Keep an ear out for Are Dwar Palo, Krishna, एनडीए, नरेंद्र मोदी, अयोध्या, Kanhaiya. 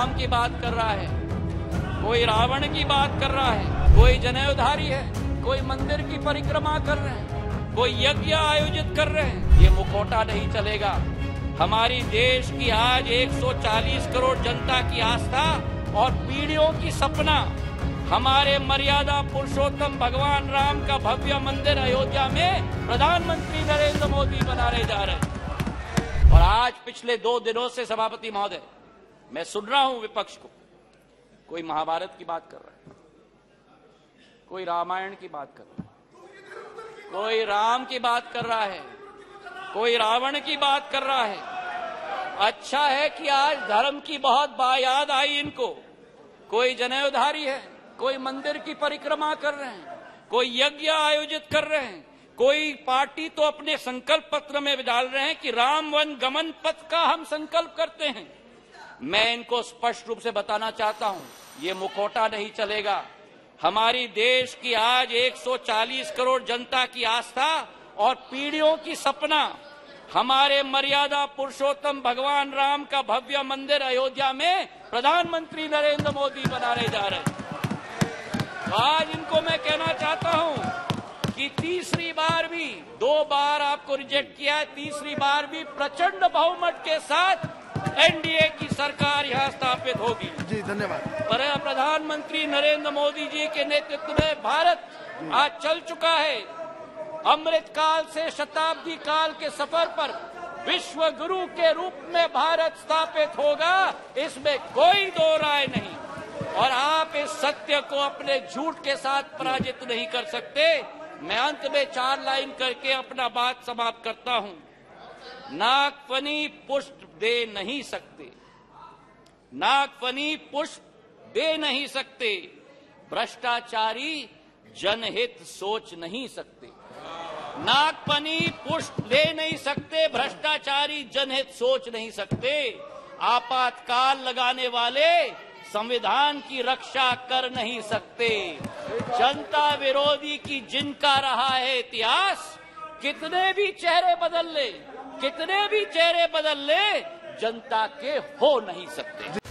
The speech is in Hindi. राम की बात कर रहा है, कोई रावण की बात कर रहा है, कोई जनयुद्धारी है, कोई मंदिर की परिक्रमा कर रहे हैं, कोई यज्ञ आयोजित कर रहे हैं। ये मुखौटा नहीं चलेगा। हमारी देश की आज 140 करोड़ जनता की आस्था और पीढ़ियों की सपना हमारे मर्यादा पुरुषोत्तम भगवान राम का भव्य मंदिर अयोध्या में प्रधानमंत्री नरेंद्र मोदी बनाने जा रहे हैं। और आज पिछले 2 दिनों से सभापति महोदय मैं सुन रहा हूं विपक्ष को, कोई महाभारत की बात कर रहा है, कोई रामायण की बात कर रहा है, कोई राम की बात कर रहा है, कोई रावण की बात कर रहा है। अच्छा है कि आज धर्म की बहुत याद आई इनको। कोई जनयुद्धारी है, कोई मंदिर की परिक्रमा कर रहे हैं, कोई यज्ञ आयोजित कर रहे हैं, कोई पार्टी तो अपने संकल्प पत्र में डाल रहे हैं कि राम वन गमन पथ का हम संकल्प करते हैं। मैं इनको स्पष्ट रूप से बताना चाहता हूं, ये मुखौटा नहीं चलेगा। हमारी देश की आज 140 करोड़ जनता की आस्था और पीढ़ियों की सपना हमारे मर्यादा पुरुषोत्तम भगवान राम का भव्य मंदिर अयोध्या में प्रधानमंत्री नरेंद्र मोदी बनाने जा रहे हैं। आज इनको मैं कहना चाहता हूं कि तीसरी बार भी, 2 बार आपको रिजेक्ट किया है, तीसरी बार भी प्रचंड बहुमत के साथ एनडीए की सरकार यहां स्थापित होगी। जी धन्यवाद। पर प्रधानमंत्री नरेंद्र मोदी जी के नेतृत्व में भारत आज चल चुका है। अमृत काल से शताब्दी काल के सफर पर विश्व गुरु के रूप में भारत स्थापित होगा, इसमें कोई दो राय नहीं। और आप इस सत्य को अपने झूठ के साथ पराजित नहीं कर सकते। मैं अंत में 4 लाइन करके अपना बात समाप्त करता हूं। नागफनी पुष्प दे नहीं सकते, नागफनी पुष्प दे नहीं सकते, भ्रष्टाचारी जनहित सोच नहीं सकते। नागफनी पुष्प दे नहीं सकते, भ्रष्टाचारी जनहित सोच नहीं सकते। आपातकाल लगाने वाले संविधान की रक्षा कर नहीं सकते। जनता विरोधी की जिनका रहा है इतिहास, कितने भी चेहरे बदल ले, कितने भी चेहरे बदल ले, जनता के हो नहीं सकते।